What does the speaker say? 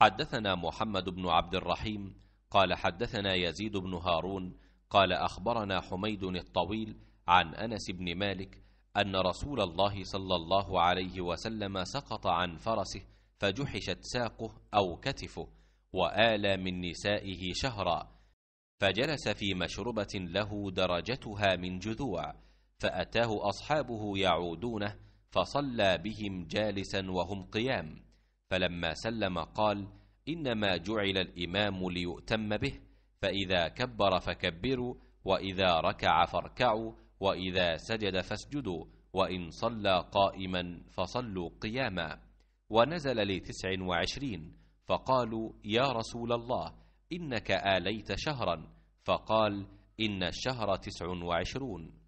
حدثنا محمد بن عبد الرحيم قال حدثنا يزيد بن هارون قال أخبرنا حميد الطويل عن أنس بن مالك أن رسول الله صلى الله عليه وسلم سقط عن فرسه فجحشت ساقه أو كتفه وآلى من نسائه شهرا، فجلس في مشربة له درجتها من جذوع، فأتاه أصحابه يعودونه فصلى بهم جالسا وهم قيام، فلما سلم قال: إنما جعل الإمام ليؤتم به، فإذا كبر فكبروا، وإذا ركع فاركعوا، وإذا سجد فاسجدوا، وإن صلى قائما فصلوا قياما. ونزل لتسع وعشرين، فقالوا: يا رسول الله إنك آليت شهرا، فقال: إن الشهر 29.